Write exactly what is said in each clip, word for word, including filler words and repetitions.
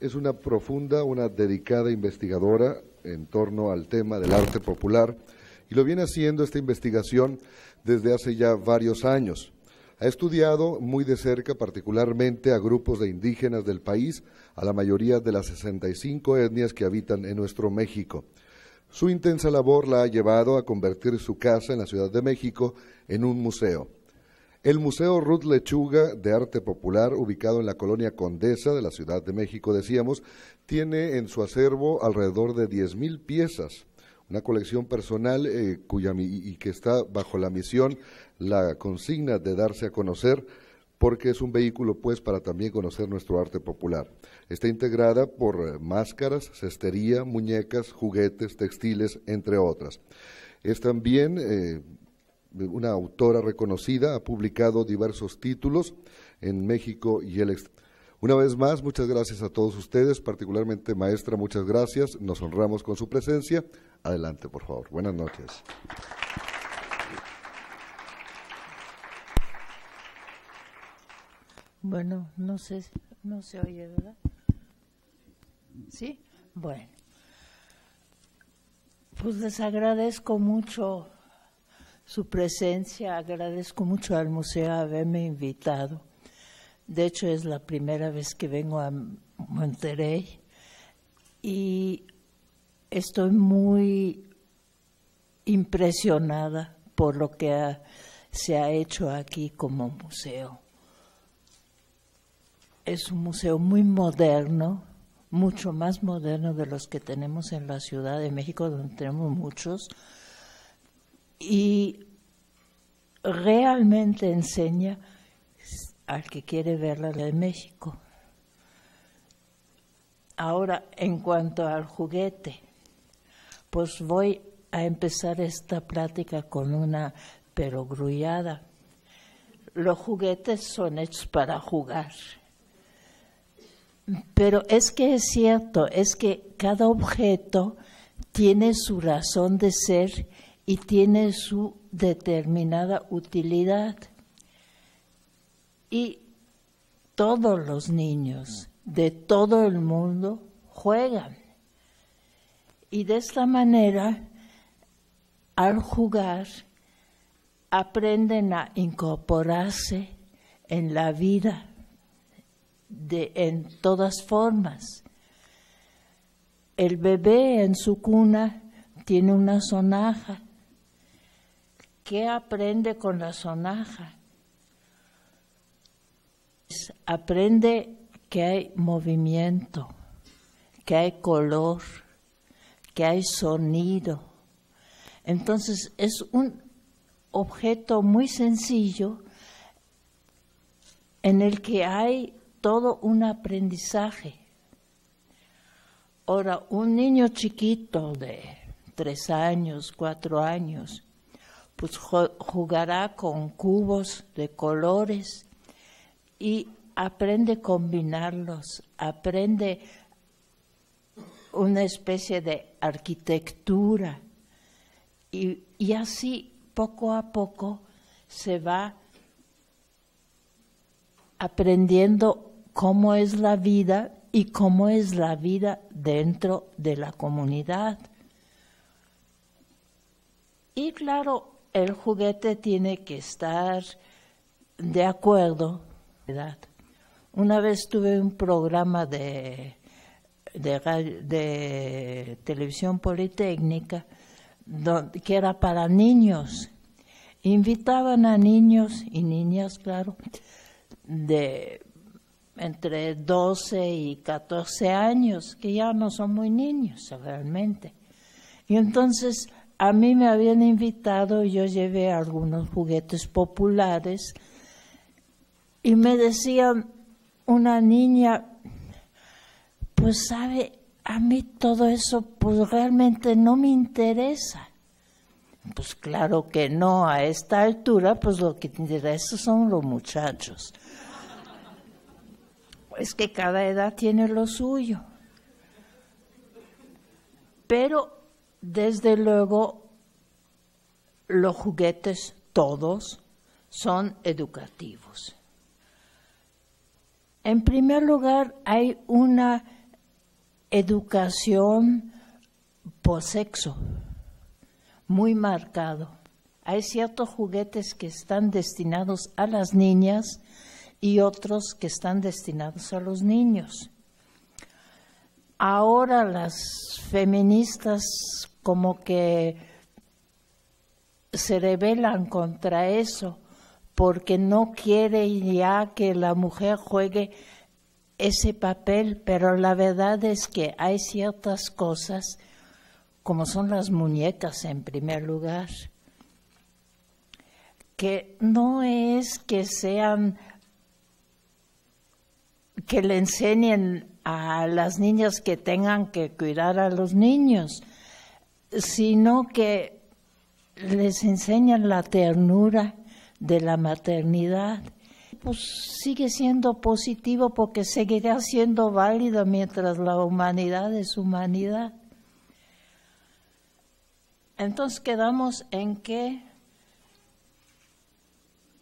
es una profunda, una dedicada investigadora en torno al tema del arte popular y lo viene haciendo esta investigación desde hace ya varios años. Ha estudiado muy de cerca particularmente a grupos de indígenas del país, a la mayoría de las sesenta y cinco etnias que habitan en nuestro México. Su intensa labor la ha llevado a convertir su casa en la Ciudad de México en un museo. El Museo Ruth Lechuga de Arte Popular, ubicado en la colonia Condesa de la Ciudad de México, decíamos, tiene en su acervo alrededor de diez mil piezas, una colección personal eh, cuya, y que está bajo la misión, la consigna de darse a conocer, porque es un vehículo pues para también conocer nuestro arte popular. Está integrada por máscaras, cestería, muñecas, juguetes, textiles, entre otras. Es también eh, una autora reconocida, ha publicado diversos títulos en México y el exterior. Una vez más, muchas gracias a todos ustedes, particularmente maestra, muchas gracias, nos honramos con su presencia. Adelante, por favor. Buenas noches. Bueno, no sé, no se oye, ¿verdad? ¿Sí? Bueno. Pues les agradezco mucho su presencia, agradezco mucho al museo haberme invitado. De hecho, es la primera vez que vengo a Monterrey y estoy muy impresionada por lo que ha, se ha hecho aquí como museo. Es un museo muy moderno, mucho más moderno de los que tenemos en la Ciudad de México, donde tenemos muchos, y realmente enseña al que quiere ver la de México. Ahora, en cuanto al juguete, pues voy a empezar esta plática con una perogrullada. Los juguetes son hechos para jugar. Pero es que es cierto, es que cada objeto tiene su razón de ser y tiene su determinada utilidad. Y todos los niños de todo el mundo juegan. Y de esta manera, al jugar, aprenden a incorporarse en la vida de, en todas formas. El bebé en su cuna tiene una sonaja. ¿Qué aprende con la sonaja? Aprende que hay movimiento, que hay color, que hay sonido. Entonces es un objeto muy sencillo en el que hay todo un aprendizaje. Ahora, un niño chiquito de tres años, cuatro años, pues jugará con cubos de colores y aprende a combinarlos, aprende una especie de arquitectura y, y así poco a poco se va aprendiendo cómo es la vida y cómo es la vida dentro de la comunidad. Y claro, el juguete tiene que estar de acuerdo. Una vez tuve un programa de, de, de televisión politécnica donde, que era para niños. Invitaban a niños y niñas, claro, de entre doce y catorce años, que ya no son muy niños realmente. Y entonces a mí me habían invitado, yo llevé algunos juguetes populares. Y me decían, una niña, pues sabe, a mí todo eso pues realmente no me interesa. Pues claro que no, a esta altura pues lo que te interesa son los muchachos. Es que cada edad tiene lo suyo. Pero desde luego los juguetes todos son educativos. En primer lugar, hay una educación por sexo, muy marcado. Hay ciertos juguetes que están destinados a las niñas y otros que están destinados a los niños. Ahora las feministas como que se rebelan contra eso porque no quieren ya que la mujer juegue ese papel, pero la verdad es que hay ciertas cosas, como son las muñecas en primer lugar, que no es que sean, que le enseñen a las niñas que tengan que cuidar a los niños, sino que les enseñan la ternura de la maternidad. Pues sigue siendo positivo porque seguirá siendo válido mientras la humanidad es humanidad. Entonces quedamos en que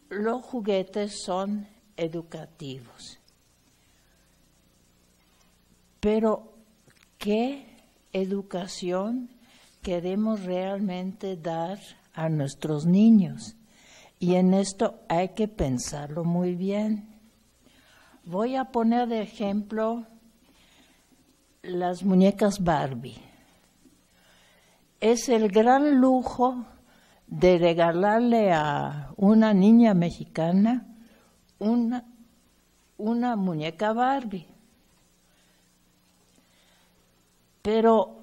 los juguetes son educativos. Pero, ¿qué educación queremos realmente dar a nuestros niños? Y en esto hay que pensarlo muy bien. Voy a poner de ejemplo las muñecas Barbie. Es el gran lujo de regalarle a una niña mexicana una, una muñeca Barbie. Pero,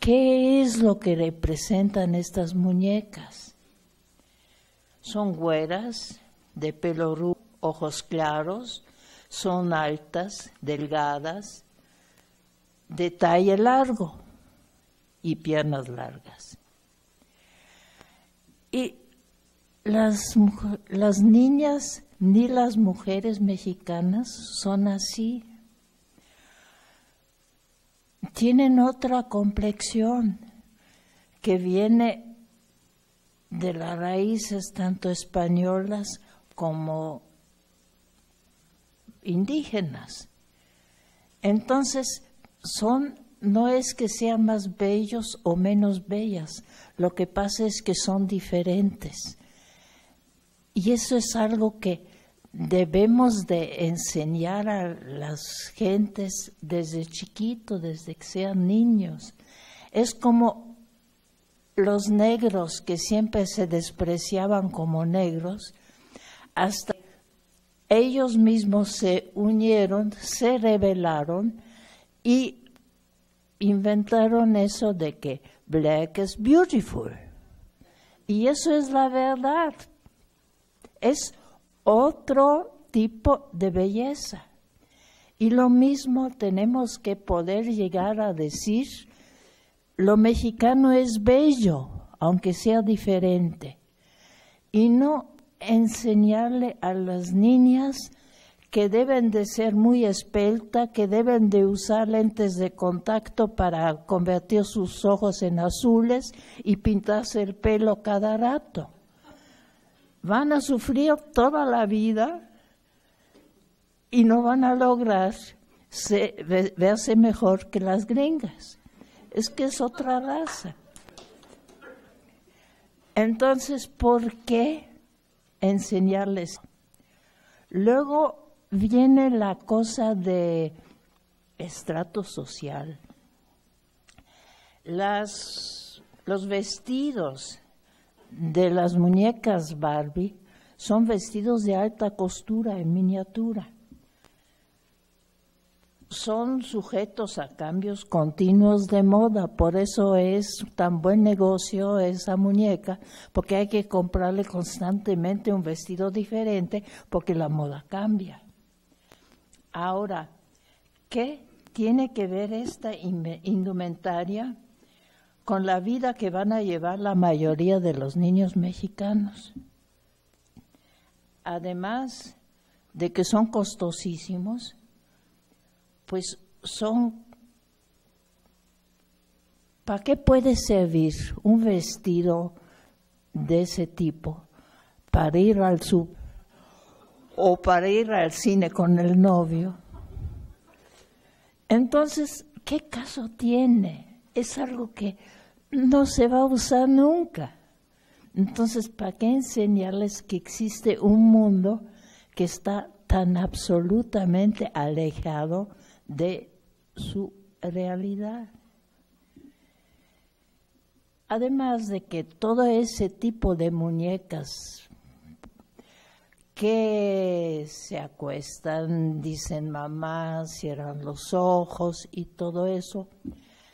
¿qué es lo que representan estas muñecas? Son güeras, de pelo rubio, ojos claros, son altas, delgadas, de talle largo y piernas largas. Y las, las niñas ni las mujeres mexicanas son así. Tienen otra complexión que viene de las raíces tanto españolas como indígenas. Entonces, son, no es que sean más bellos o menos bellas, lo que pasa es que son diferentes. Y eso es algo que debemos de enseñar a las gentes desde chiquito, desde que sean niños. Es como los negros que siempre se despreciaban como negros, hasta ellos mismos se unieron, se rebelaron y inventaron eso de que black is beautiful. Y eso es la verdad. Es otro tipo de belleza. Y lo mismo tenemos que poder llegar a decir: lo mexicano es bello, aunque sea diferente, y no enseñarle a las niñas que deben de ser muy espelta, que deben de usar lentes de contacto para convertir sus ojos en azules y pintarse el pelo cada rato. Van a sufrir toda la vida y no van a lograr verse mejor que las gringas. Es que es otra raza. Entonces, ¿por qué enseñarles? Luego viene la cosa de estrato social. Las, los vestidos de las muñecas Barbie son vestidos de alta costura en miniatura. Son sujetos a cambios continuos de moda, por eso es tan buen negocio esa muñeca, porque hay que comprarle constantemente un vestido diferente, porque la moda cambia. Ahora, ¿qué tiene que ver esta indumentaria con la vida que van a llevar la mayoría de los niños mexicanos? Además de que son costosísimos, pues son, ¿para qué puede servir un vestido de ese tipo? Para ir al sub o para ir al cine con el novio. Entonces, ¿qué caso tiene? Es algo que no se va a usar nunca. Entonces, ¿para qué enseñarles que existe un mundo que está tan absolutamente alejado de su realidad? Además de que todo ese tipo de muñecas que se acuestan, dicen mamá, cierran los ojos y todo eso,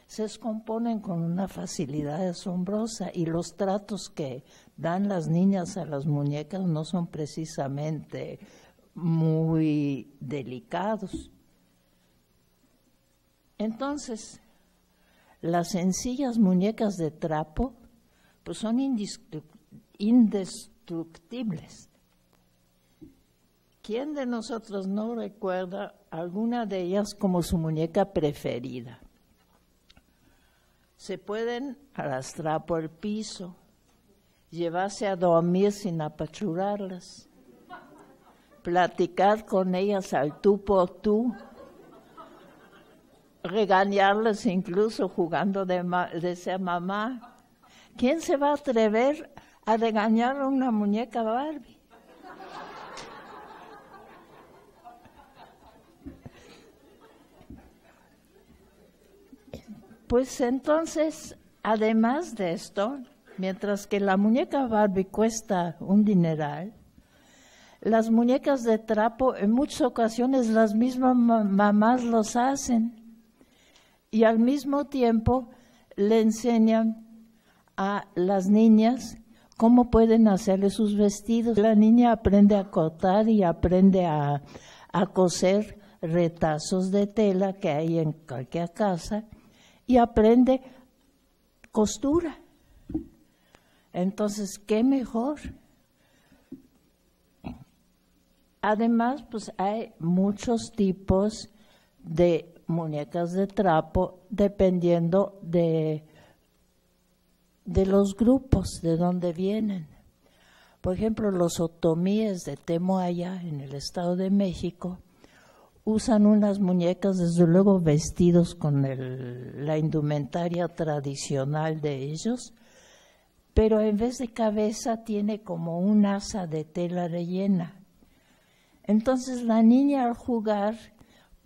se descomponen con una facilidad asombrosa y los tratos que dan las niñas a las muñecas no son precisamente muy delicados. Entonces, las sencillas muñecas de trapo, pues son indestructibles. ¿Quién de nosotros no recuerda alguna de ellas como su muñeca preferida? Se pueden arrastrar por el piso, llevarse a dormir sin apachurrarlas, platicar con ellas al tú por tú, regañarles incluso jugando de, de ser mamá. ¿Quién se va a atrever a regañar a una muñeca Barbie? Pues entonces, además de esto, mientras que la muñeca Barbie cuesta un dineral, las muñecas de trapo en muchas ocasiones las mismas mamás los hacen. Y al mismo tiempo le enseñan a las niñas cómo pueden hacerle sus vestidos. La niña aprende a cortar y aprende a, a coser retazos de tela que hay en cualquier casa y aprende costura. Entonces, ¿qué mejor? Además, pues hay muchos tipos de muñecas de trapo dependiendo de, de los grupos de donde vienen. Por ejemplo, los otomíes de Temoaya, en el Estado de México, usan unas muñecas, desde luego vestidos con el, la indumentaria tradicional de ellos, pero en vez de cabeza tiene como un asa de tela rellena. Entonces la niña al jugar,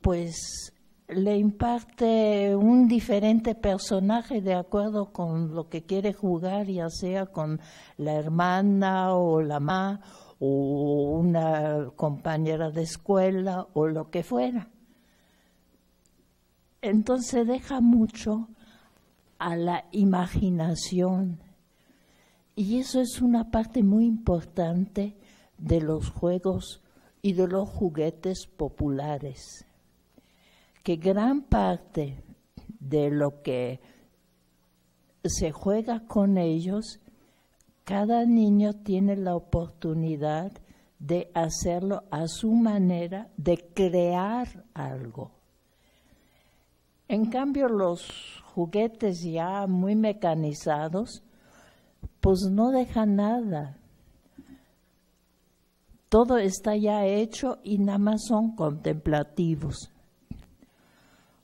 pues le imparte un diferente personaje de acuerdo con lo que quiere jugar, ya sea con la hermana o la mamá o una compañera de escuela o lo que fuera. Entonces deja mucho a la imaginación y eso es una parte muy importante de los juegos y de los juguetes populares, que gran parte de lo que se juega con ellos, cada niño tiene la oportunidad de hacerlo a su manera, de crear algo. En cambio, los juguetes ya muy mecanizados, pues no dejan nada. Todo está ya hecho y nada más son contemplativos.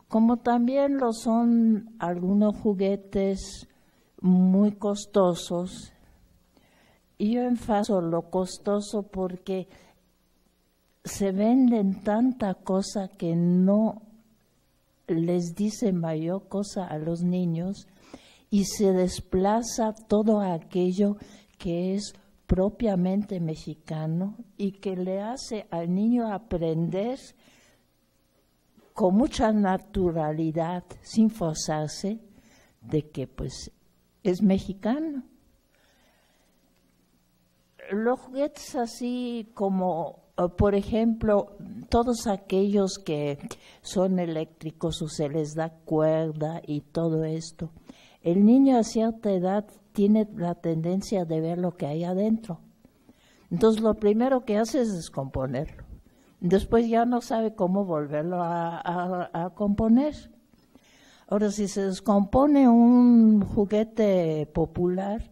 Como también lo son algunos juguetes muy costosos, y yo enfatizo lo costoso porque se venden tanta cosa que no les dice mayor cosa a los niños y se desplaza todo aquello que es propiamente mexicano y que le hace al niño aprender con mucha naturalidad, sin forzarse, de que pues es mexicano. Los juguetes así como, por ejemplo, todos aquellos que son eléctricos o se les da cuerda y todo esto, el niño a cierta edad tiene la tendencia de ver lo que hay adentro. Entonces lo primero que hace es descomponerlo. Después ya no sabe cómo volverlo a, a, a componer. Ahora, si se descompone un juguete popular,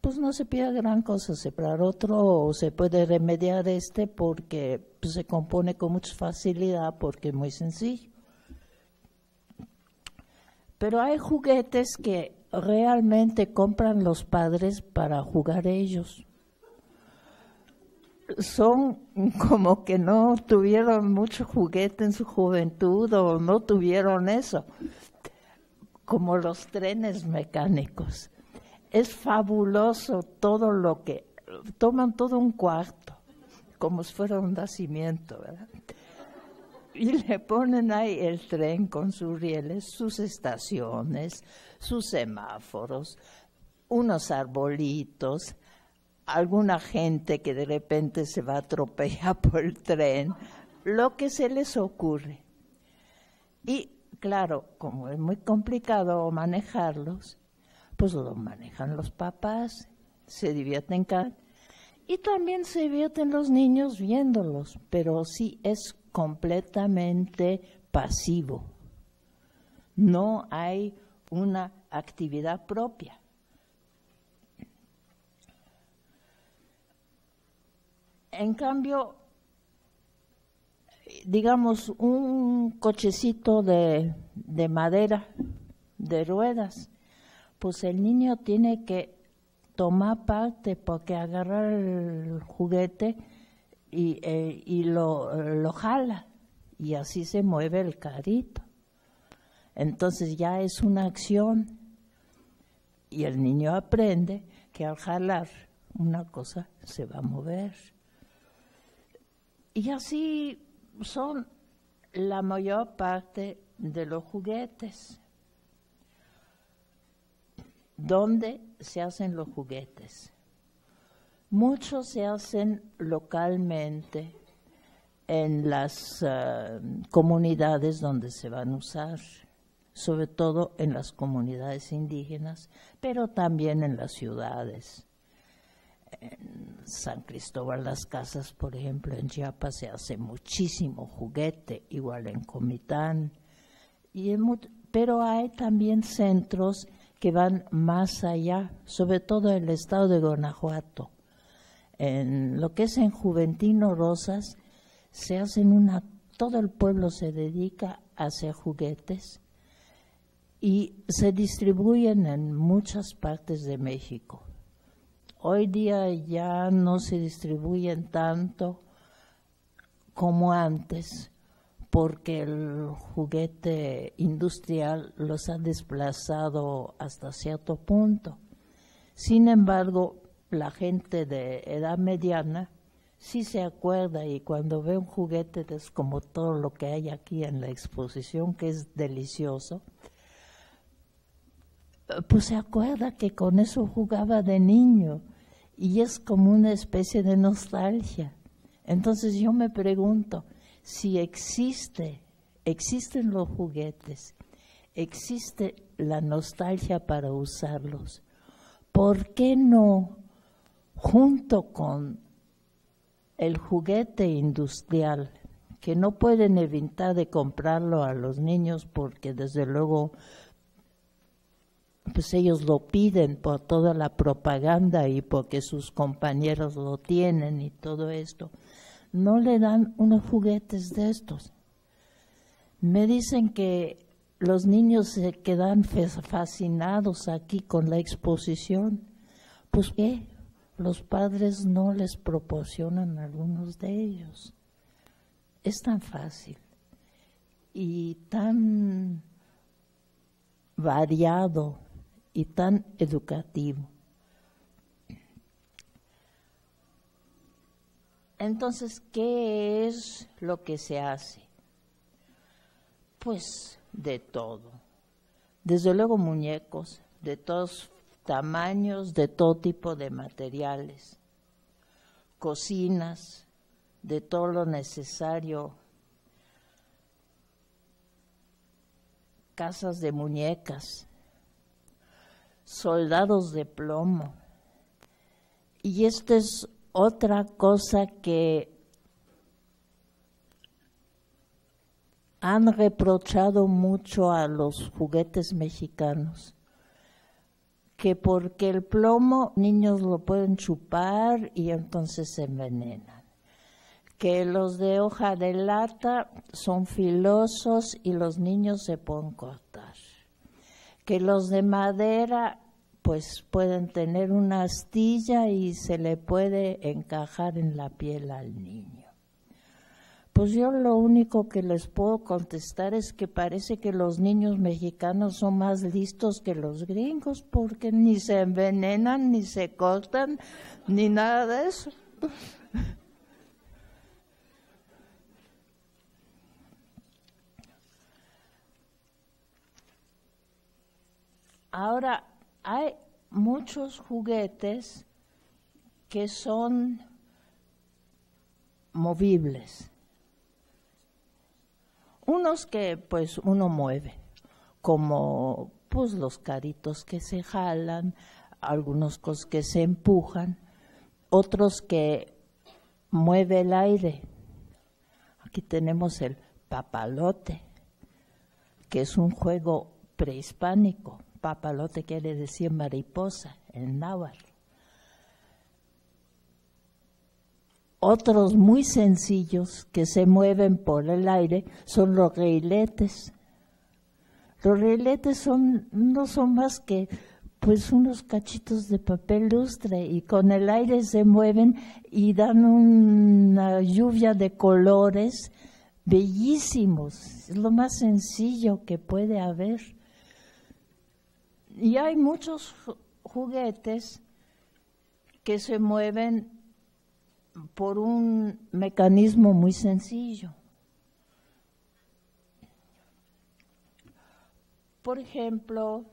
pues no se pide gran cosa separar otro o se puede remediar este porque pues, se compone con mucha facilidad porque es muy sencillo. Pero hay juguetes que realmente compran los padres para jugar ellos. Son como que no tuvieron mucho juguete en su juventud o no tuvieron eso, como los trenes mecánicos. Es fabuloso todo lo que... Toman todo un cuarto, como si fuera un nacimiento, ¿verdad? Y le ponen ahí el tren con sus rieles, sus estaciones, sus semáforos, unos arbolitos, alguna gente que de repente se va a atropellar por el tren, lo que se les ocurre. Y claro, como es muy complicado manejarlos, pues lo manejan los papás, se divierten cada... Y también se divierten los niños viéndolos, pero sí es completamente pasivo. No hay una actividad propia. En cambio, digamos, un cochecito de, de madera, de ruedas, pues el niño tiene que tomar parte, porque agarrar el juguete y, eh, y lo, lo jala, y así se mueve el carrito. Entonces ya es una acción, y el niño aprende que al jalar una cosa se va a mover. Y así son la mayor parte de los juguetes. ¿Dónde se hacen los juguetes? Muchos se hacen localmente en las uh, comunidades donde se van a usar, sobre todo en las comunidades indígenas, pero también en las ciudades. En San Cristóbal Las Casas, por ejemplo, en Chiapas se hace muchísimo juguete, igual en Comitán. Y en, pero hay también centros que van más allá, sobre todo en el estado de Guanajuato. En lo que es en Juventino Rosas, se hacen una, todo el pueblo se dedica a hacer juguetes y se distribuyen en muchas partes de México. Hoy día ya no se distribuyen tanto como antes, porque el juguete industrial los ha desplazado hasta cierto punto. Sin embargo, la gente de edad mediana sí se acuerda, y cuando ve un juguete es como todo lo que hay aquí en la exposición, que es delicioso, pues se acuerda que con eso jugaba de niño, y es como una especie de nostalgia. Entonces yo me pregunto, si existe, existen los juguetes, existe la nostalgia para usarlos, ¿por qué no, junto con el juguete industrial, que no pueden evitar de comprarlo a los niños porque desde luego pues ellos lo piden por toda la propaganda y porque sus compañeros lo tienen y todo esto, no le dan unos juguetes de estos? Me dicen que los niños se quedan fascinados aquí con la exposición. Pues ¿qué? Los padres no les proporcionan algunos de ellos. Es tan fácil y tan variado y tan educativo. Entonces, ¿qué es lo que se hace? Pues de todo. Desde luego muñecos, de todos tamaños, de todo tipo de materiales. Cocinas, de todo lo necesario. Casas de muñecas. Soldados de plomo. Y este es otra cosa que han reprochado mucho a los juguetes mexicanos, que porque el plomo niños lo pueden chupar y entonces se envenenan, que los de hoja de lata son filosos y los niños se pueden cortar, que los de madera pues pueden tener una astilla y se le puede encajar en la piel al niño. Pues yo lo único que les puedo contestar es que parece que los niños mexicanos son más listos que los gringos, porque ni se envenenan, ni se cortan, ni nada de eso. Ahora, hay muchos juguetes que son movibles. Unos que pues uno mueve, como pues los carritos que se jalan, algunos que se empujan, otros que mueve el aire. Aquí tenemos el papalote, que es un juego prehispánico. Papalote quiere decir mariposa en náhuatl. Otros muy sencillos que se mueven por el aire son los reiletes. Los reiletes son, no son más que pues unos cachitos de papel lustre, y con el aire se mueven y dan una lluvia de colores bellísimos. Es lo más sencillo que puede haber. Y hay muchos juguetes que se mueven por un mecanismo muy sencillo. Por ejemplo,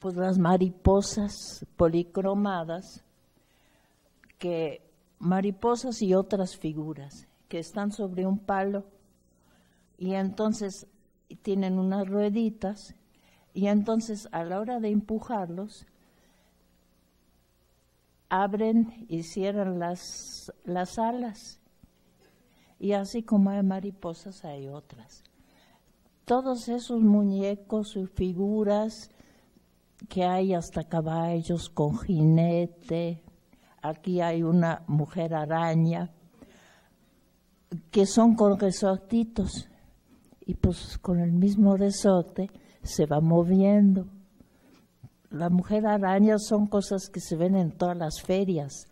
pues las mariposas policromadas, que mariposas y otras figuras que están sobre un palo, y entonces tienen unas rueditas, y entonces a la hora de empujarlos abren y cierran las, las alas, y así como hay mariposas hay otras. Todos esos muñecos y figuras que hay, hasta caballos con jinete, aquí hay una mujer araña, que son con resortitos, y pues con el mismo resorte se va moviendo. La mujer araña son cosas que se ven en todas las ferias,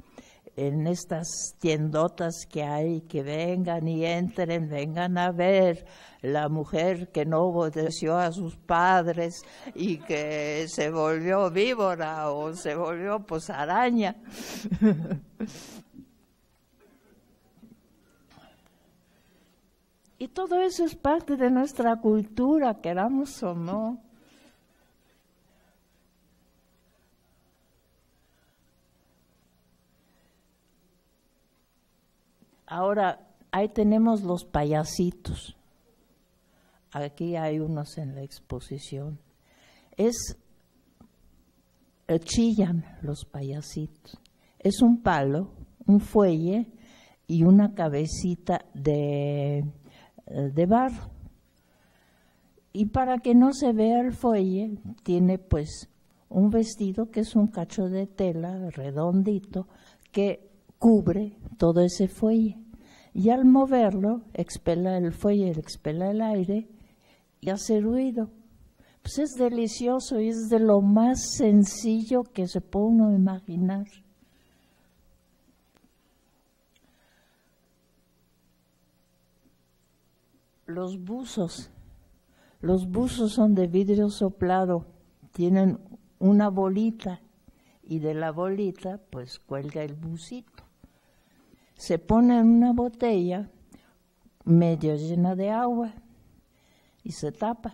en estas tiendotas que hay, que vengan y entren, vengan a ver la mujer que no obedeció a sus padres y que se volvió víbora o se volvió pues araña. Y todo eso es parte de nuestra cultura, queramos o no. Ahora, ahí tenemos los payasitos. Aquí hay unos en la exposición. Es, chillan los payasitos. Es un palo, un fuelle y una cabecita de... de barro, y para que no se vea el fuelle tiene pues un vestido que es un cacho de tela redondito que cubre todo ese fuelle, y al moverlo expela el fuelle, expela el aire y hace ruido. Pues es delicioso y es de lo más sencillo que se puede uno imaginar. Los buzos, los buzos son de vidrio soplado, tienen una bolita y de la bolita pues cuelga el bucito. Se pone en una botella medio llena de agua y se tapa.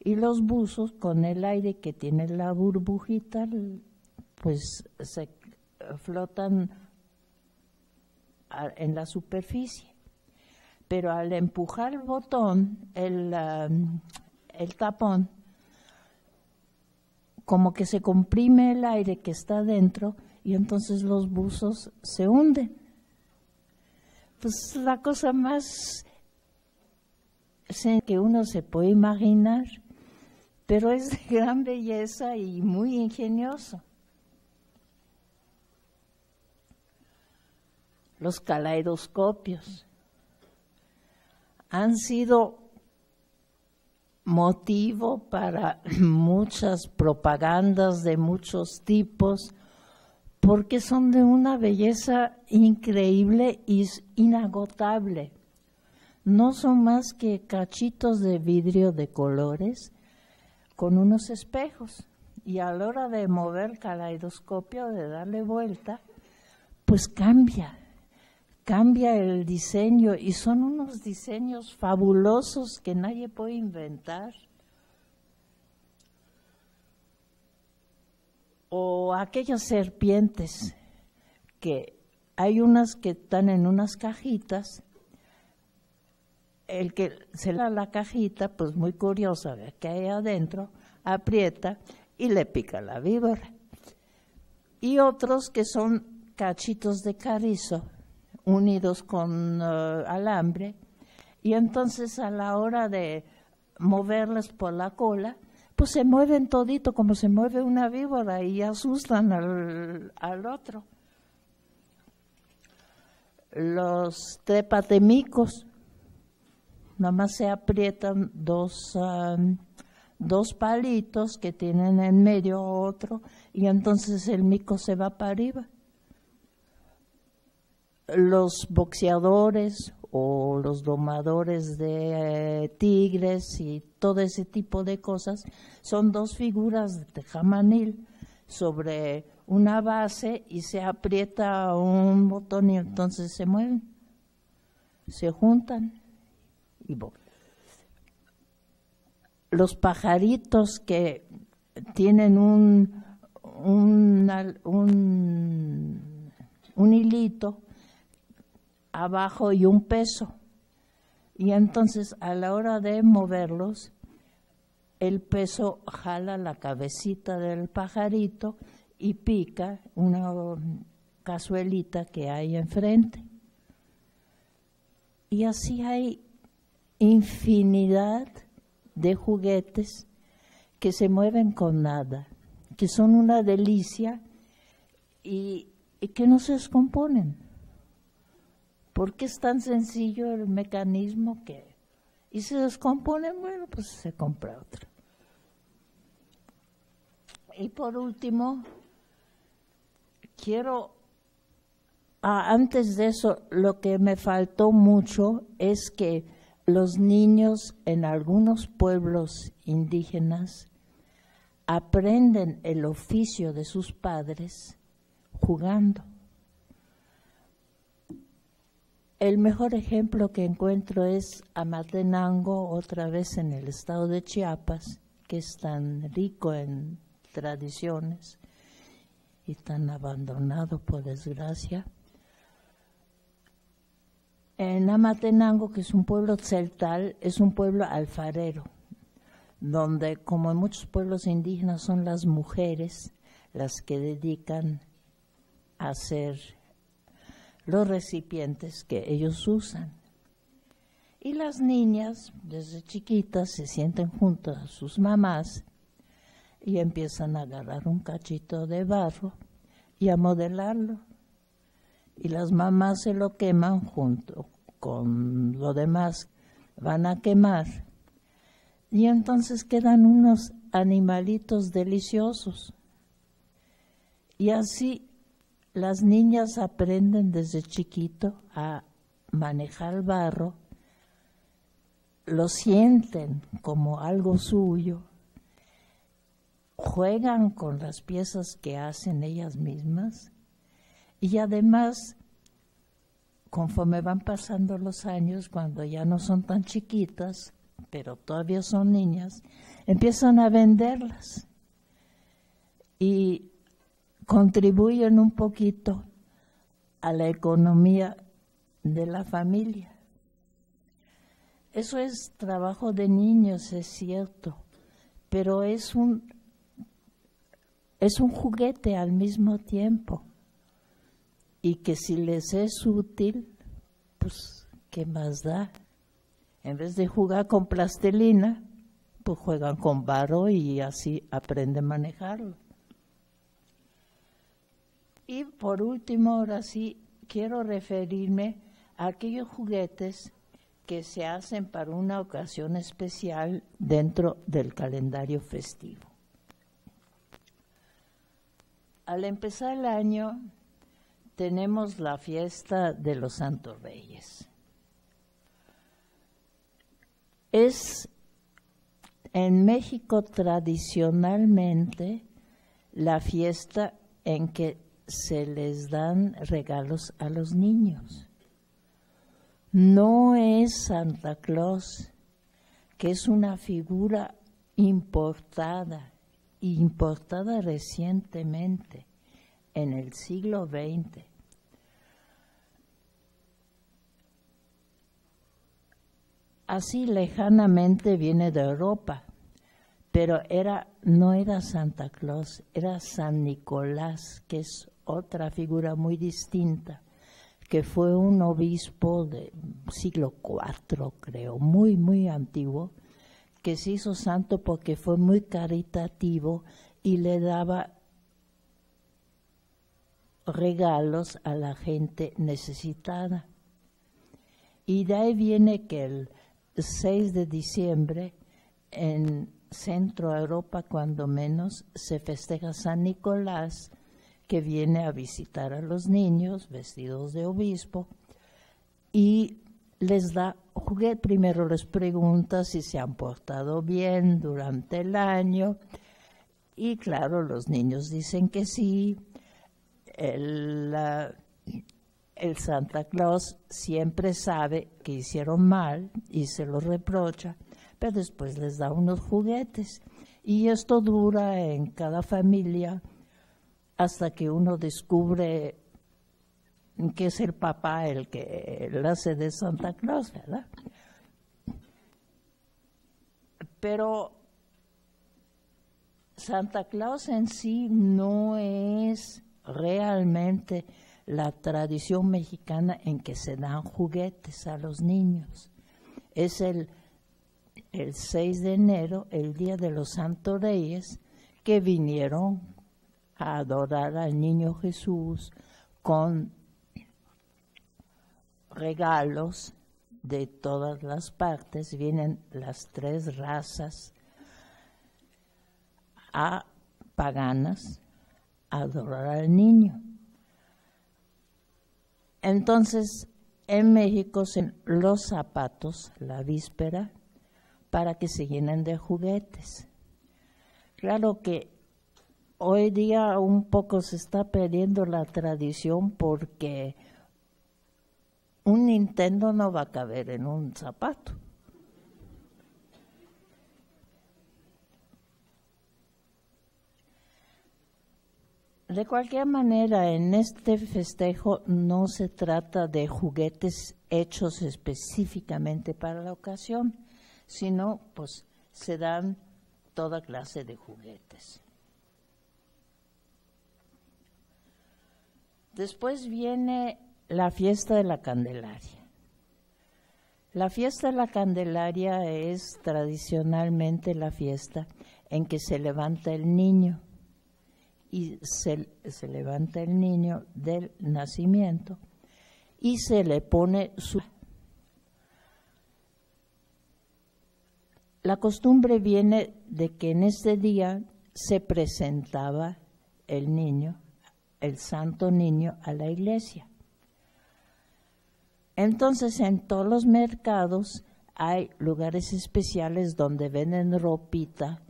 Y los buzos con el aire que tiene la burbujita pues se flotan en la superficie. Pero al empujar el botón, el, uh, el tapón, como que se comprime el aire que está dentro y entonces los buzos se hunden. Pues la cosa más que uno se puede imaginar, pero es de gran belleza y muy ingenioso. Los caleidoscopios. han sido motivo para muchas propagandas de muchos tipos, porque son de una belleza increíble y inagotable. No son más que cachitos de vidrio de colores con unos espejos. Y a la hora de mover el caleidoscopio, de darle vuelta, pues cambia, cambia el diseño, y son unos diseños fabulosos que nadie puede inventar. O aquellas serpientes, que hay unas que están en unas cajitas. El que se la la cajita, pues muy curiosa, ve que hay adentro, aprieta y le pica la víbora. Y otros que son cachitos de carrizo unidos con uh, alambre, y entonces a la hora de moverlas por la cola, pues se mueven todito como se mueve una víbora y asustan al, al otro. Los trepatemicos, nada más se aprietan dos, um, dos palitos que tienen en medio otro, y entonces el mico se va para arriba. Los boxeadores o los domadores de eh, tigres y todo ese tipo de cosas son dos figuras de tejamanil sobre una base, y se aprieta un botón y entonces se mueven, se juntan y boom. Los pajaritos que tienen un, un, un, un hilito abajo y un peso, y entonces a la hora de moverlos el peso jala la cabecita del pajarito y pica una cazuelita que hay enfrente. Y así hay infinidad de juguetes que se mueven con nada, que son una delicia y, y que no se descomponen, porque es tan sencillo el mecanismo que, y se descomponen, bueno, pues se compra otro. Y por último, quiero, ah, antes de eso, lo que me faltó mucho es que los niños en algunos pueblos indígenas aprenden el oficio de sus padres jugando. El mejor ejemplo que encuentro es Amatenango, otra vez en el estado de Chiapas, que es tan rico en tradiciones y tan abandonado, por desgracia. En Amatenango, que es un pueblo tzeltal, es un pueblo alfarero, donde, como en muchos pueblos indígenas, son las mujeres las que dedican a hacer los recipientes que ellos usan. Y las niñas, desde chiquitas, se sienten junto a sus mamás y empiezan a agarrar un cachito de barro y a modelarlo. Y las mamás se lo queman junto con lo demás, van a quemar. Y entonces quedan unos animalitos deliciosos. Y así las niñas aprenden desde chiquito a manejar el barro, lo sienten como algo suyo, juegan con las piezas que hacen ellas mismas. Y además, conforme van pasando los años, cuando ya no son tan chiquitas, pero todavía son niñas, empiezan a venderlas y contribuyen un poquito a la economía de la familia. Eso es trabajo de niños, es cierto, pero es un, es un juguete al mismo tiempo. Y que si les es útil, pues, ¿qué más da? En vez de jugar con plastilina, pues juegan con barro y así aprenden a manejarlo. Y por último, ahora sí, quiero referirme a aquellos juguetes que se hacen para una ocasión especial dentro del calendario festivo. Al empezar el año tenemos la fiesta de los Santos Reyes. Es en México tradicionalmente la fiesta en que se les dan regalos a los niños. No es Santa Claus, que es una figura importada, importada recientemente, en el siglo veinte. Así lejanamente viene de Europa, pero era, no era Santa Claus, era San Nicolás, que es otra figura muy distinta, que fue un obispo del siglo cuatro, creo, muy, muy antiguo, que se hizo santo porque fue muy caritativo y le daba regalos a la gente necesitada. Y de ahí viene que el seis de diciembre, en Centro Europa cuando menos, se festeja San Nicolás, que viene a visitar a los niños vestidos de obispo y les da juguetes. Primero les pregunta si se han portado bien durante el año y claro, los niños dicen que sí. El, uh, el Santa Claus siempre sabe que hicieron mal y se lo reprocha, pero después les da unos juguetes. Y esto dura en cada familia hasta que uno descubre que es el papá el que la hace de Santa Claus, ¿verdad? Pero Santa Claus en sí no es realmente la tradición mexicana en que se dan juguetes a los niños. Es el, el seis de enero, el Día de los Santos Reyes, que vinieron a adorar al niño Jesús con regalos de todas las partes. Vienen las tres razas a paganas a adorar al niño. Entonces, en México se los zapatos la víspera para que se llenen de juguetes. Claro que hoy día un poco se está perdiendo la tradición porque un Nintendo no va a caber en un zapato. De cualquier manera, en este festejo no se trata de juguetes hechos específicamente para la ocasión, sino pues se dan toda clase de juguetes. Después viene la fiesta de la Candelaria. La fiesta de la Candelaria es tradicionalmente la fiesta en que se levanta el niño. Y se, se levanta el niño del nacimiento y se le pone su... La costumbre viene de que en este día se presentaba el niño, el santo niño, a la iglesia. Entonces, en todos los mercados hay lugares especiales donde venden ropita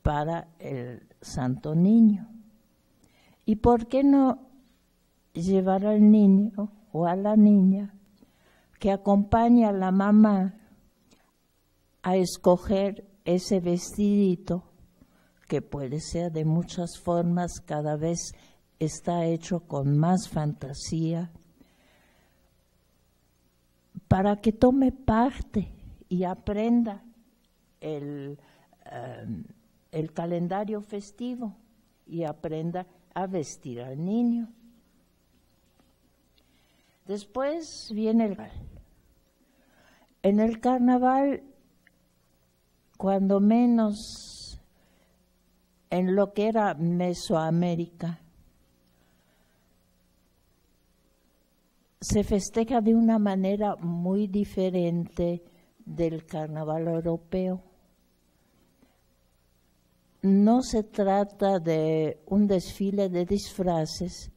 para el santo niño. ¿Y por qué no llevar al niño o a la niña que acompañe a la mamá a escoger ese vestidito que puede ser de muchas formas, cada vez está hecho con más fantasía, para que tome parte y aprenda el, um, el calendario festivo y aprenda a vestir al niño? Después viene el carnaval. En el carnaval, cuando menos en lo que era Mesoamérica, se festeja de una manera muy diferente del carnaval europeo. No se trata de un desfile de disfraces,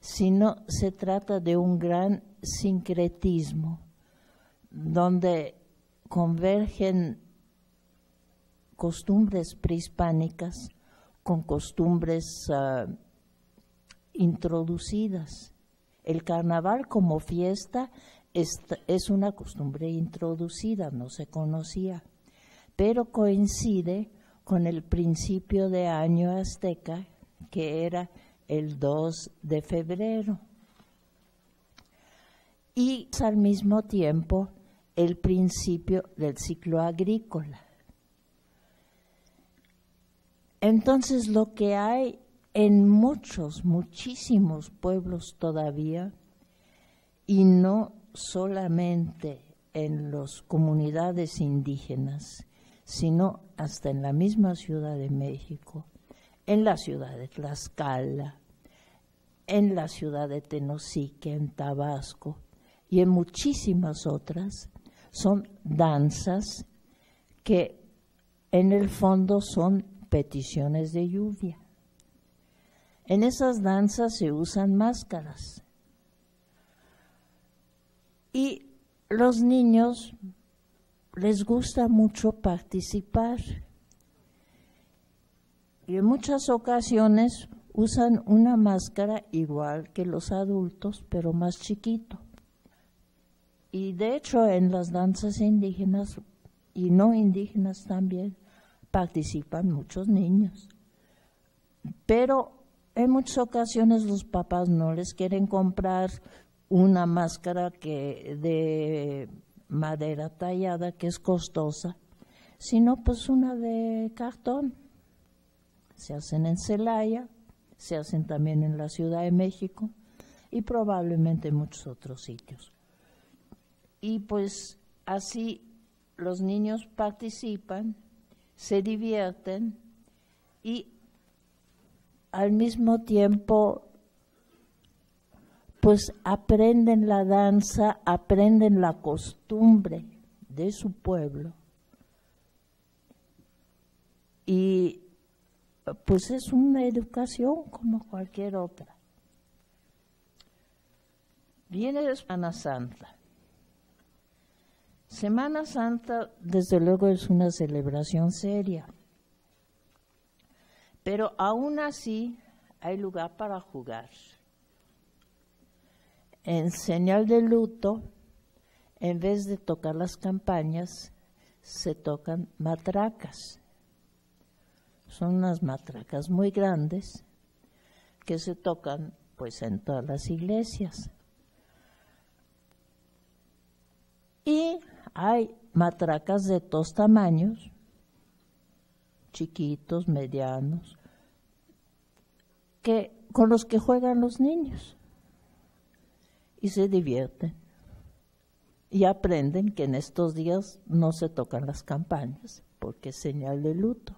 sino se trata de un gran sincretismo, donde convergen costumbres prehispánicas con costumbres uh, introducidas. El carnaval como fiesta es, es una costumbre introducida, no se conocía, pero coincide con el principio de año azteca, que era el dos de febrero. Y es al mismo tiempo el principio del ciclo agrícola. Entonces, lo que hay en muchos, muchísimos pueblos todavía, y no solamente en las comunidades indígenas, sino hasta en la misma Ciudad de México, en la ciudad de Tlaxcala, en la ciudad de Tenosique, en Tabasco, y en muchísimas otras, son danzas que en el fondo son peticiones de lluvia. En esas danzas se usan máscaras. Y los niños les gusta mucho participar. Y en muchas ocasiones usan una máscara igual que los adultos, pero más chiquito. Y de hecho en las danzas indígenas y no indígenas también participan muchos niños. Pero en muchas ocasiones los papás no les quieren comprar una máscara que de madera tallada, que es costosa, sino pues una de cartón. Se hacen en Celaya, se hacen también en la Ciudad de México y probablemente en muchos otros sitios. Y pues así los niños participan, se divierten y al mismo tiempo pues aprenden la danza, aprenden la costumbre de su pueblo. Y pues es una educación como cualquier otra. Viene la Semana Santa. Semana Santa, desde luego, es una celebración seria. Pero aún así hay lugar para jugar. En señal de luto, en vez de tocar las campañas, se tocan matracas. Son unas matracas muy grandes que se tocan pues en todas las iglesias. Y hay matracas de todos tamaños, chiquitos, medianos, que, con los que juegan los niños y se divierten. Y aprenden que en estos días no se tocan las campañas porque es señal de luto.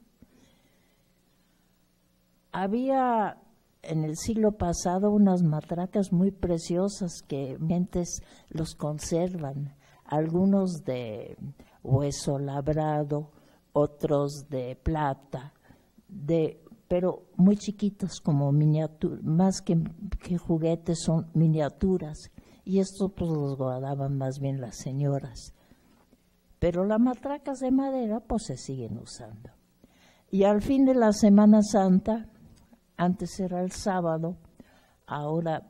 Había en el siglo pasado unas matracas muy preciosas que gentes los conservan, algunos de hueso labrado, otros de plata, de, pero muy chiquitas, como miniaturas, más que, que juguetes son miniaturas, y esto pues los guardaban más bien las señoras. Pero las matracas de madera pues se siguen usando. Y al fin de la Semana Santa, antes era el sábado, ahora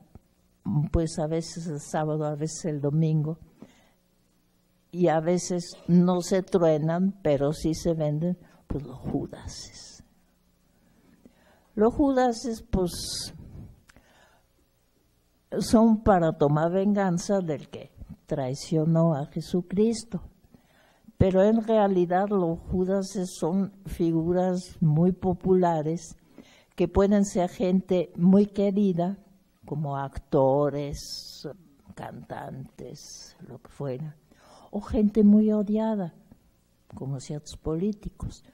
pues a veces el sábado, a veces el domingo, y a veces no se truenan, pero sí se venden, pues los judaces. Los judaces pues son para tomar venganza del que traicionó a Jesucristo, pero en realidad los judaces son figuras muy populares que pueden ser gente muy querida, como actores, cantantes, lo que fuera, o gente muy odiada, como ciertos políticos.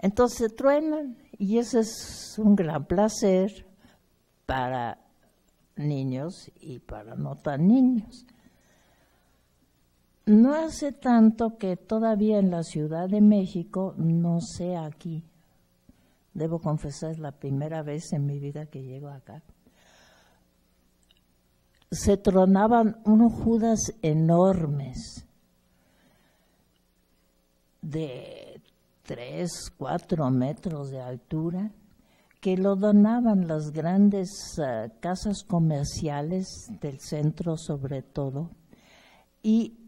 Entonces truenan y ese es un gran placer para niños y para no tan niños. No hace tanto que todavía en la Ciudad de México, no sé aquí, debo confesar, es la primera vez en mi vida que llego acá, se tronaban unos judas enormes de tres, cuatro metros de altura, que lo donaban las grandes uh, casas comerciales del centro sobre todo, y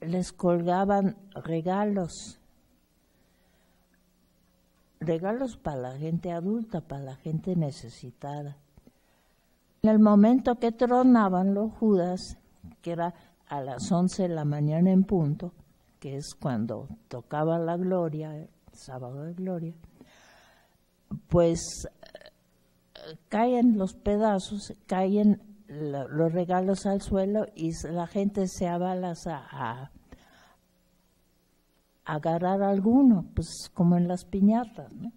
les colgaban regalos, regalos para la gente adulta, para la gente necesitada. En el momento que tronaban los judas, que era a las once de la mañana en punto, que es cuando tocaba la gloria, el sábado de gloria, pues caen los pedazos, caen los regalos al suelo y la gente se abalaza a, a agarrar alguno, pues como en las piñatas, ¿no?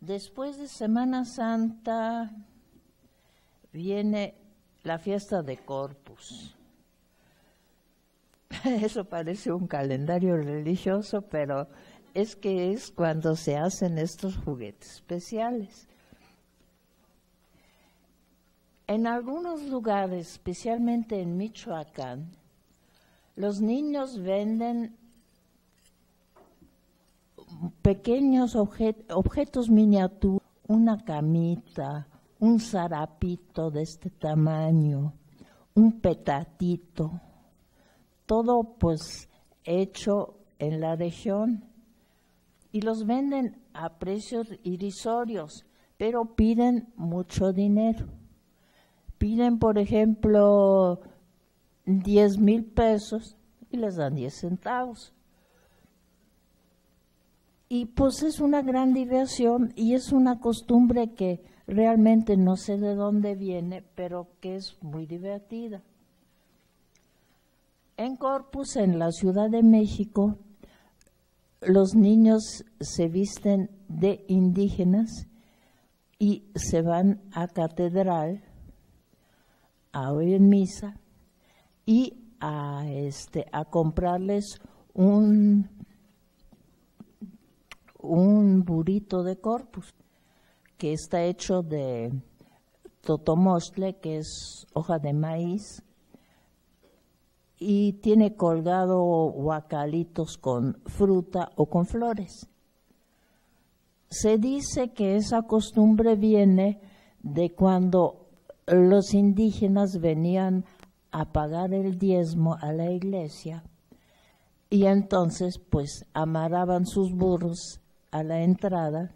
Después de Semana Santa viene la fiesta de Corpus. Eso parece un calendario religioso, pero es que es cuando se hacen estos juguetes especiales. En algunos lugares, especialmente en Michoacán, los niños venden pequeños objet- objetos miniatura, una camita, un zarapito de este tamaño, un petatito, todo pues hecho en la región, y los venden a precios irrisorios, pero piden mucho dinero. Piden, por ejemplo, diez mil pesos y les dan diez centavos. Y pues es una gran diversión y es una costumbre que realmente no sé de dónde viene, pero que es muy divertida. En Corpus, en la Ciudad de México, los niños se visten de indígenas y se van a catedral a oír misa y a, este, a comprarles un, un burrito de Corpus que está hecho de totomostle, que es hoja de maíz, y tiene colgado guacalitos con fruta o con flores. Se dice que esa costumbre viene de cuando los indígenas venían a pagar el diezmo a la iglesia y entonces pues amarraban sus burros a la entrada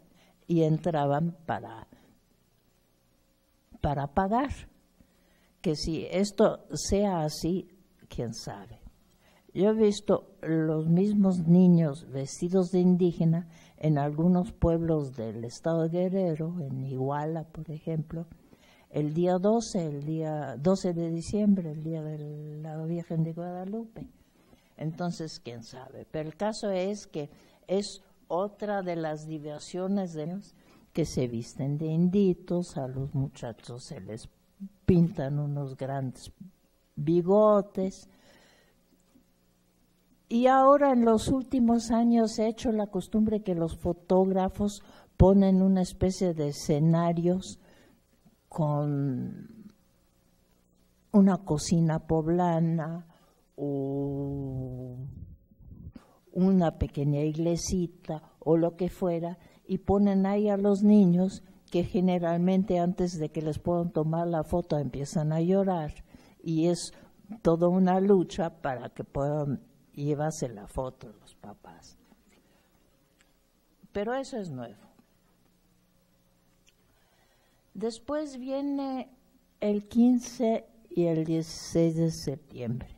y entraban para, para pagar. Que si esto sea así, quién sabe. Yo he visto los mismos niños vestidos de indígena en algunos pueblos del estado de Guerrero, en Iguala, por ejemplo, el día doce, el día doce de diciembre, el día de la Virgen de Guadalupe. Entonces, quién sabe. Pero el caso es que es otra de las diversiones de los que se visten de inditos, a los muchachos se les pintan unos grandes bigotes. Y ahora en los últimos años he hecho la costumbre que los fotógrafos ponen una especie de escenarios con una cocina poblana o una pequeña iglesita o lo que fuera, y ponen ahí a los niños que generalmente antes de que les puedan tomar la foto empiezan a llorar y es toda una lucha para que puedan llevarse la foto los papás. Pero eso es nuevo. Después viene el quince y el dieciséis de septiembre.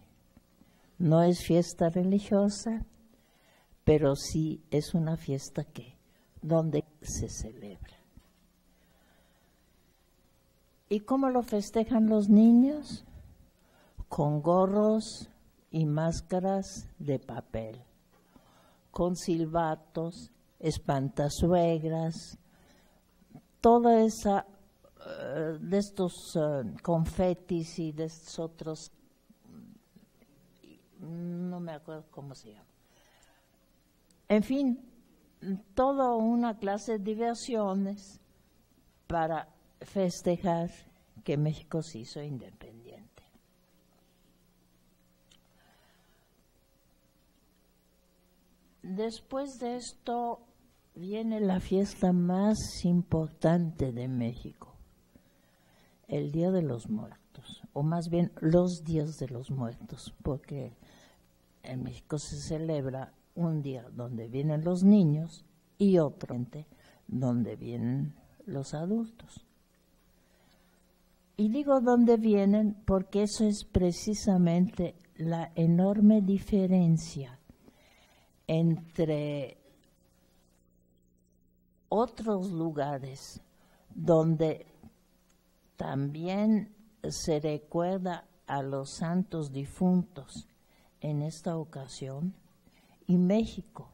No es fiesta religiosa, pero sí es una fiesta que, donde se celebra. ¿Y cómo lo festejan los niños? Con gorros y máscaras de papel, con silbatos, espantasuegras, toda esa uh, de estos uh, confetis y de estos otros, no me acuerdo cómo se llama. En fin, toda una clase de diversiones para festejar que México se hizo independiente. Después de esto viene la fiesta más importante de México, el Día de los Muertos, o más bien los Días de los Muertos, porque en México se celebra un día donde vienen los niños y otro donde vienen los adultos. Y digo donde vienen porque eso es precisamente la enorme diferencia entre otros lugares donde también se recuerda a los santos difuntos en esta ocasión y México.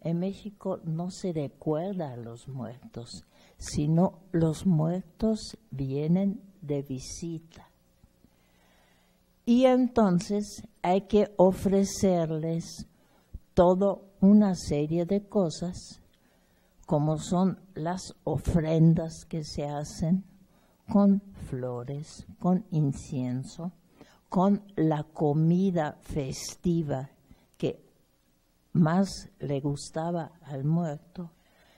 En México no se recuerda a los muertos, sino los muertos vienen de visita. Y entonces hay que ofrecerles toda una serie de cosas, como son las ofrendas que se hacen con flores, con incienso, con la comida festiva que más le gustaba al muerto,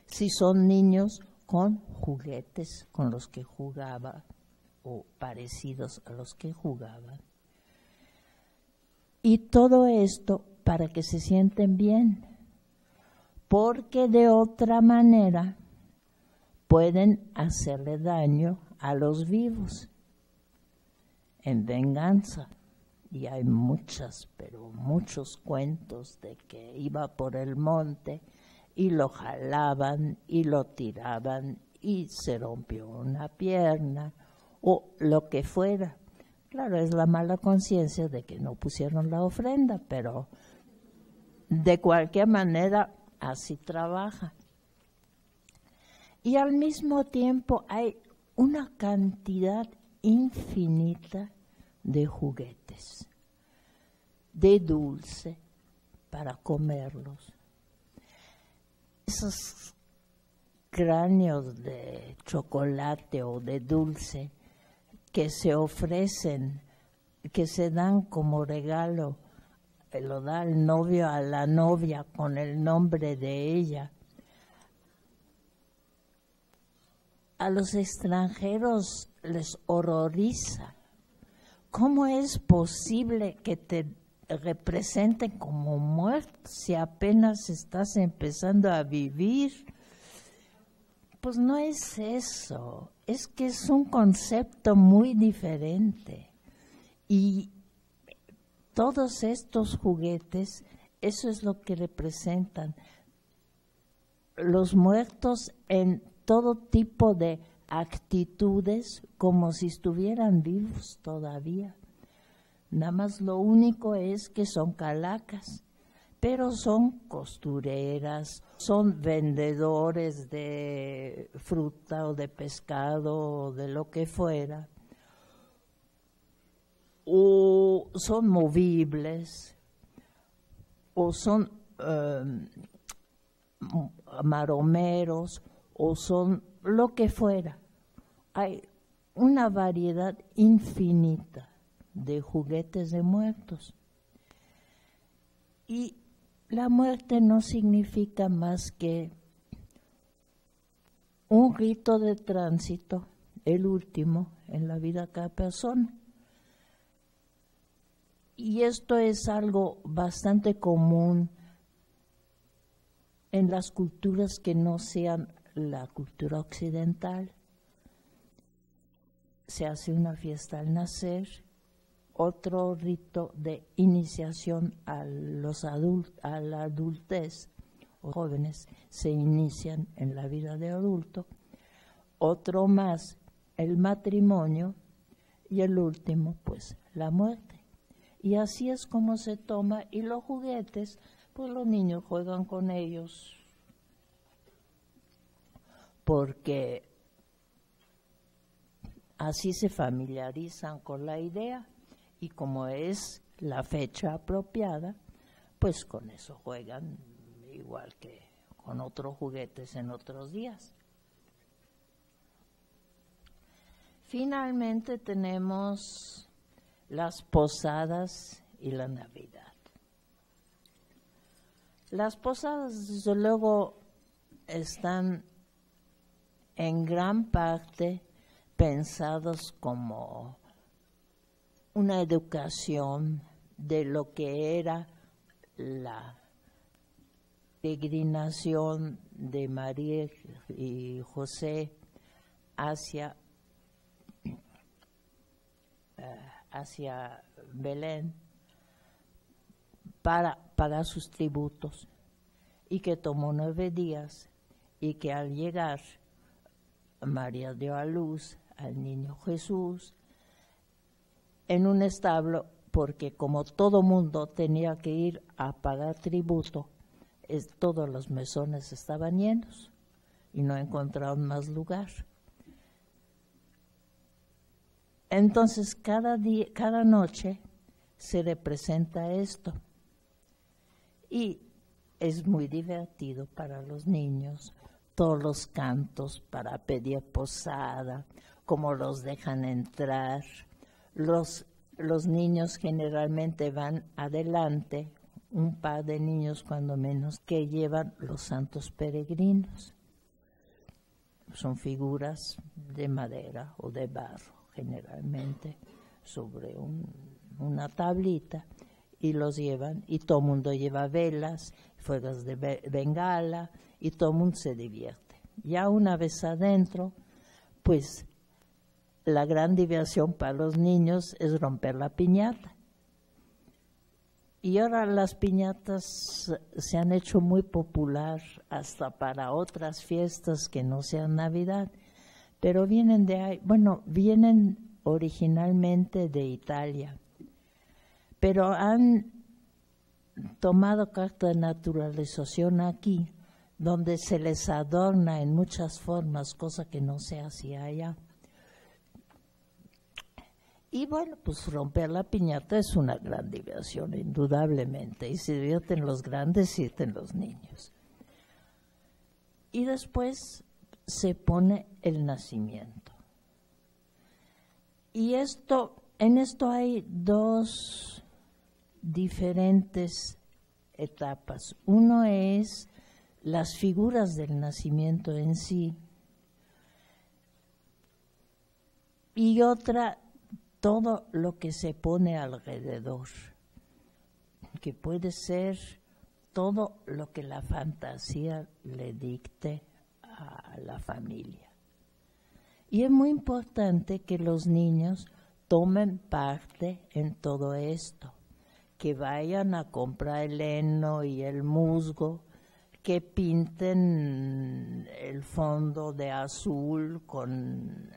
si son niños, con juguetes con los que jugaba o parecidos a los que jugaban. Y todo esto para que se sienten bien, porque de otra manera pueden hacerle daño a los vivos en venganza. Y hay muchas, pero muchos cuentos de que iba por el monte y lo jalaban y lo tiraban y se rompió una pierna o lo que fuera. Claro, es la mala conciencia de que no pusieron la ofrenda, pero de cualquier manera, así trabaja. Y al mismo tiempo hay una cantidad infinita de juguetes, de dulce para comerlos. Esos cráneos de chocolate o de dulce que se ofrecen, que se dan como regalo, lo da el novio a la novia con el nombre de ella. A los extranjeros les horroriza. ¿Cómo es posible que te representen como muerto si apenas estás empezando a vivir? Pues no es eso, es que es un concepto muy diferente. Y todos estos juguetes, eso es lo que representan los muertos en todo tipo de actitudes, como si estuvieran vivos todavía. Nada más lo único es que son calacas, pero son costureras, son vendedores de fruta o de pescado o de lo que fuera, o son movibles, o son um, maromeros, o son lo que fuera. Hay una variedad infinita de juguetes de muertos. Y la muerte no significa más que un rito de tránsito, el último en la vida de cada persona. Y esto es algo bastante común en las culturas que no sean la cultura occidental. Se hace una fiesta al nacer, otro rito de iniciación a los adult a la adultez. Los jóvenes se inician en la vida de adulto. Otro más, el matrimonio. Y el último, pues, la muerte. Y así es como se toma, y los juguetes, pues los niños juegan con ellos, porque Así se familiarizan con la idea y como es la fecha apropiada, pues con eso juegan igual que con otros juguetes en otros días. Finalmente tenemos las posadas y la Navidad. Las posadas, desde luego, están en gran parte pensados como una educación de lo que era la peregrinación de María y José hacia, hacia Belén para pagar sus tributos y que tomó nueve días y que al llegar María dio a luz al niño Jesús en un establo, porque como todo mundo tenía que ir a pagar tributo, es, todos los mesones estaban llenos y no encontraron más lugar. Entonces, cada, día, cada noche se representa esto y es muy divertido para los niños, todos los cantos para pedir posada, cómo los dejan entrar. Los, los niños generalmente van adelante, un par de niños cuando menos, que llevan los santos peregrinos. Son figuras de madera o de barro, generalmente, sobre un, una tablita, y los llevan, y todo el mundo lleva velas, fuegos de bengala, y todo el mundo se divierte. Ya una vez adentro, pues, la gran diversión para los niños es romper la piñata. Y ahora las piñatas se han hecho muy popular hasta para otras fiestas que no sean Navidad, pero vienen de ahí, bueno, vienen originalmente de Italia, pero han tomado carta de naturalización aquí, donde se les adorna en muchas formas, cosa que no se hacía allá. Y bueno, pues romper la piñata es una gran diversión, indudablemente, y se divierten los grandes, se divierten los niños. Y después se pone el nacimiento. Y esto, en esto hay dos diferentes etapas. Uno es las figuras del nacimiento en sí, y otra todo lo que se pone alrededor, que puede ser todo lo que la fantasía le dicte a la familia. Y es muy importante que los niños tomen parte en todo esto, que vayan a comprar el heno y el musgo, que pinten el fondo de azul con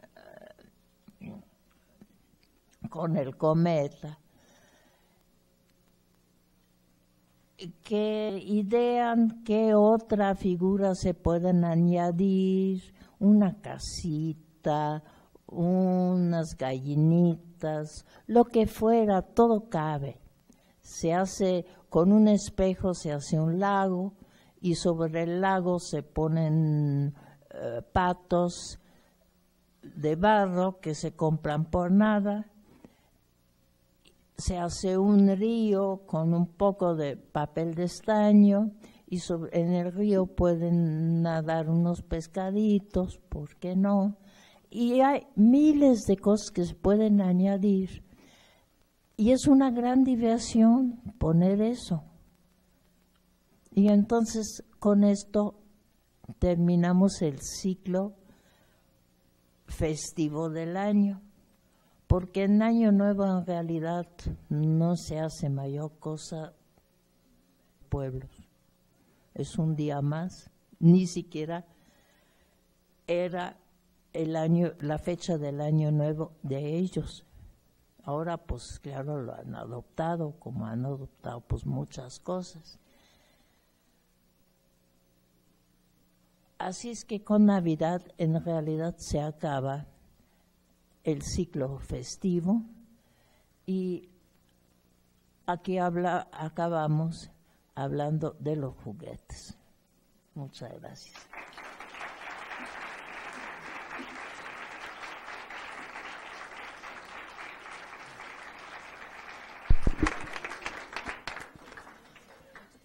con el cometa, que idean qué otra figura se pueden añadir, una casita, unas gallinitas, lo que fuera, todo cabe. Se hace, con un espejo se hace un lago y sobre el lago se ponen eh, patos de barro que se compran por nada. Se hace un río con un poco de papel de estaño y sobre, en el río pueden nadar unos pescaditos, ¿por qué no? Y hay miles de cosas que se pueden añadir. Y es una gran diversión poner eso. Y entonces con esto terminamos el ciclo festivo del año, porque en Año Nuevo en realidad no se hace mayor cosa pueblos. Es un día más, ni siquiera era el año, la fecha del Año Nuevo de ellos. Ahora pues claro lo han adoptado, como han adoptado pues muchas cosas. Así es que con Navidad en realidad se acaba el ciclo festivo, y aquí habla, acabamos hablando de los juguetes. Muchas gracias.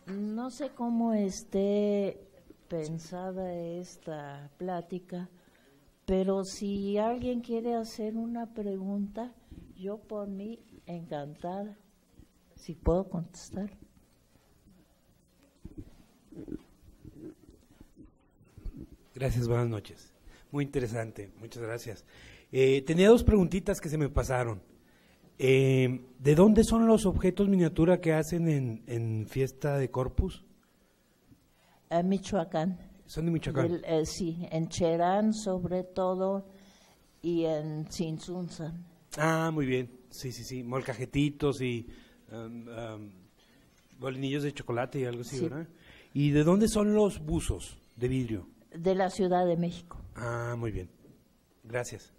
No sé cómo esté pensada esta plática, pero si alguien quiere hacer una pregunta, yo por mí encantada, si puedo contestar. Gracias, buenas noches. Muy interesante, muchas gracias. Eh, tenía dos preguntitas que se me pasaron. Eh, ¿De dónde son los objetos miniatura que hacen en, en Fiesta de Corpus? En Michoacán. ¿Son de Michoacán? Del, eh, sí, en Cherán sobre todo y en Zinzunzan. Ah, muy bien, sí, sí, sí, molcajetitos y um, um, bolinillos de chocolate y algo así, sí. ¿Verdad? ¿Y de dónde son los buzos de vidrio? De la Ciudad de México. Ah, muy bien, gracias.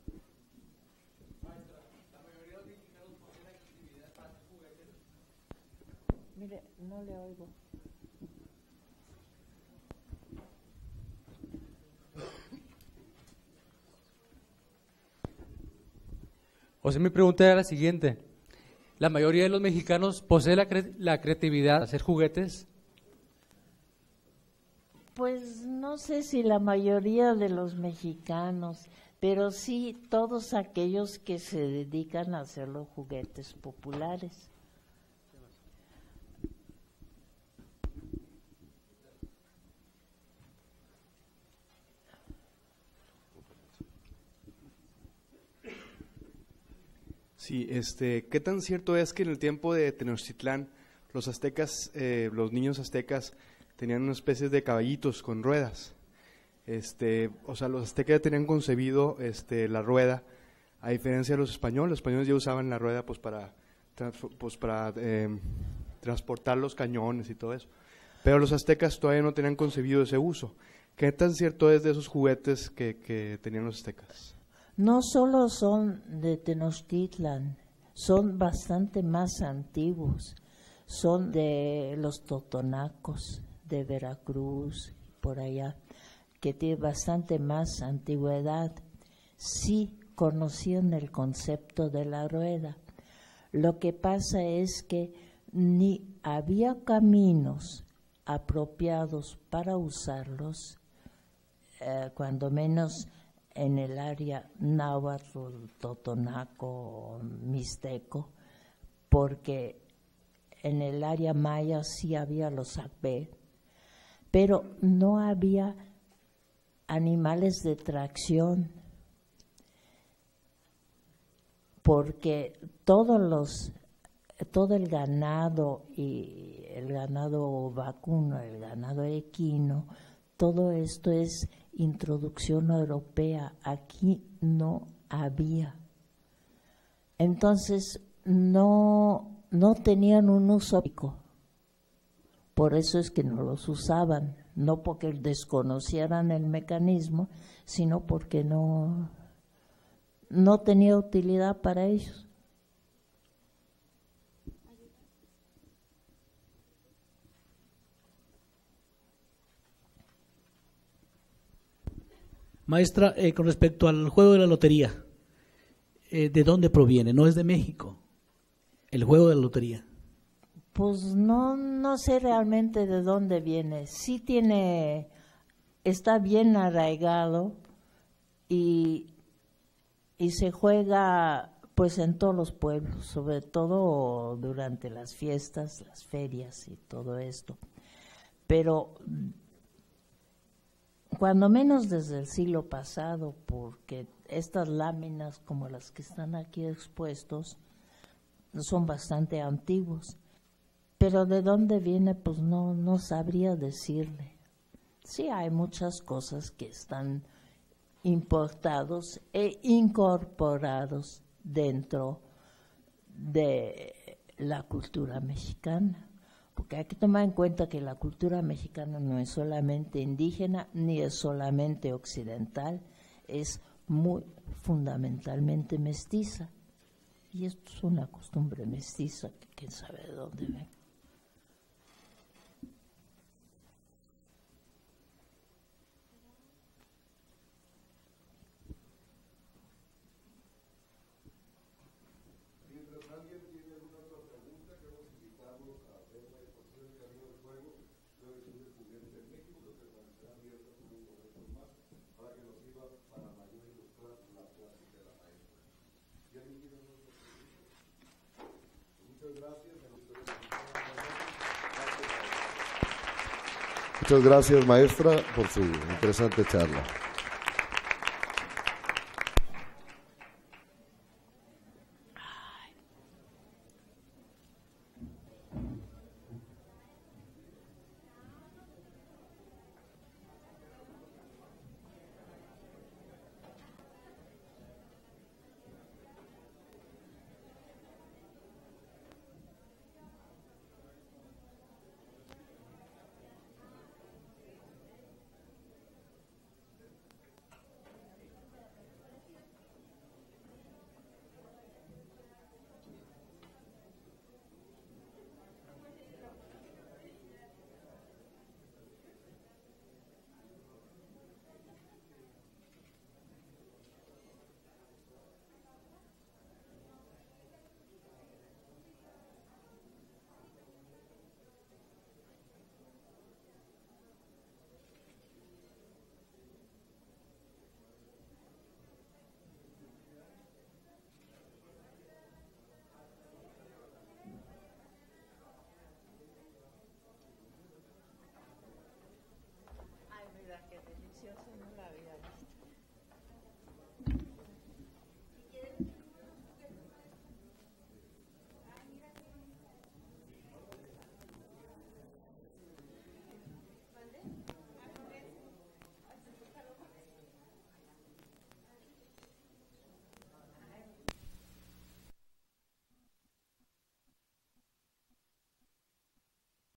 Mire, no le oigo. O sea, mi pregunta era la siguiente. ¿La mayoría de los mexicanos posee la, cre la creatividad para hacer juguetes? Pues no sé si la mayoría de los mexicanos, pero sí todos aquellos que se dedican a hacer los juguetes populares. Sí, este, ¿qué tan cierto es que en el tiempo de Tenochtitlán los aztecas, eh, los niños aztecas tenían una especie de caballitos con ruedas? Este, o sea, los aztecas tenían concebido este, la rueda, a diferencia de los españoles. Los españoles ya usaban la rueda pues para, pues, para eh, transportar los cañones y todo eso. Pero los aztecas todavía no tenían concebido ese uso. ¿Qué tan cierto es de esos juguetes que, que tenían los aztecas? No solo son de Tenochtitlan, son bastante más antiguos, son de los totonacos de Veracruz, por allá, que tienen bastante más antigüedad. Sí conocían el concepto de la rueda. Lo que pasa es que ni había caminos apropiados para usarlos, eh, cuando menos en el área náhuatl, totonaco, mixteco, porque en el área maya sí había los acbé, pero no había animales de tracción, porque todos los, todo el ganado, y el ganado vacuno, el ganado equino, todo esto es introducción europea, aquí no había. Entonces no, no tenían un uso, por eso es que no los usaban, no porque desconocieran el mecanismo, sino porque no, no tenía utilidad para ellos. Maestra, eh, con respecto al juego de la lotería, eh, ¿de dónde proviene? ¿No es de México el juego de la lotería? Pues no, no sé realmente de dónde viene. Sí tiene, está bien arraigado y, y se juega pues en todos los pueblos, sobre todo durante las fiestas, las ferias y todo esto. Pero cuando menos desde el siglo pasado, porque estas láminas como las que están aquí expuestos son bastante antiguos, pero de dónde viene pues no, no sabría decirle. Sí hay muchas cosas que están importados e incorporados dentro de la cultura mexicana. Porque hay que tomar en cuenta que la cultura mexicana no es solamente indígena, ni es solamente occidental, es muy fundamentalmente mestiza. Y esto es una costumbre mestiza que quién sabe de dónde viene. Muchas gracias, maestra, por su interesante charla.